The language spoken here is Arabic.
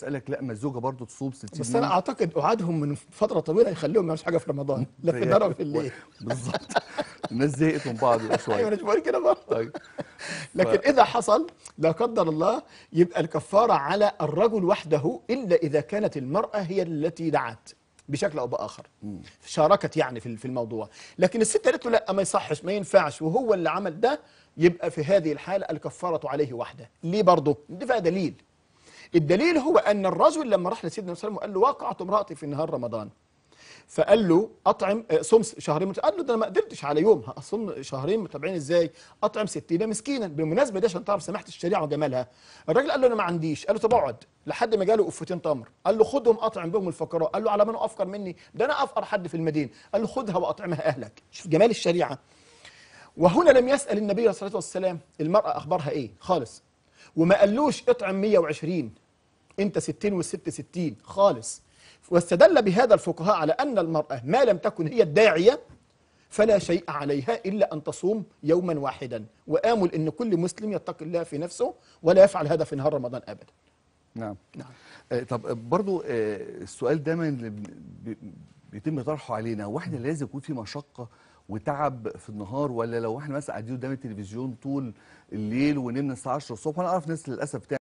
اسالك لا ما الزوجه برضه تصوب 60 بس انا اعتقد قعدهم من فتره طويله يخليهم ما يعملوش حاجه في رمضان لا في النهار ولا في الليل بالظبط. الناس زهقت من بعض شويه. ايوه انا مش بقول كده برضه. لكن اذا حصل لا قدر الله يبقى الكفاره على الرجل وحده الا اذا كانت المراه هي التي دعت بشكل او باخر شاركت يعني في الموضوع، لكن الست قالت له لا ما يصحش ما ينفعش وهو اللي عمل ده، يبقى في هذه الحاله الكفاره عليه وحده. ليه برضه؟ ده دليل. الدليل هو ان الرجل لما راح لسيدنا صلى الله عليه وسلم وقال له وقعت امرأتي في نهار رمضان، فقال له اطعم صم شهرين، قال له ده انا ما قدرتش على يوم هصوم شهرين متابعين ازاي؟ اطعم 60 مسكينا. بالمناسبه دي عشان تعرف سماحه الشريعه وجمالها، الراجل قال له انا ما عنديش، قال له طب اقعد لحد ما جاله قفتين تمر، قال له خدهم اطعم بهم الفقراء، قال له على من افقر مني؟ ده انا افقر حد في المدينه، قال له خدها واطعمها اهلك. شوف جمال الشريعه. وهنا لم يسال النبي عليه الصلاه والسلام المراه اخبارها ايه خالص، وما قالوش اطعم 120 انت 60 والست 60 خالص. واستدل بهذا الفقهاء على أن المرأة ما لم تكن هي الداعية فلا شيء عليها إلا أن تصوم يوما واحدا، وآمل أن كل مسلم يتقي الله في نفسه ولا يفعل هذا في نهار رمضان أبدا. نعم نعم. طب برضو السؤال دايما بيتم طرحه علينا، هو احنا لازم يكون في مشقة وتعب في النهار، ولا لو احنا مثلا قاعدين قدام التلفزيون طول الليل ونمنا الساعة 10 الصبح؟ أنا أعرف ناس للأسف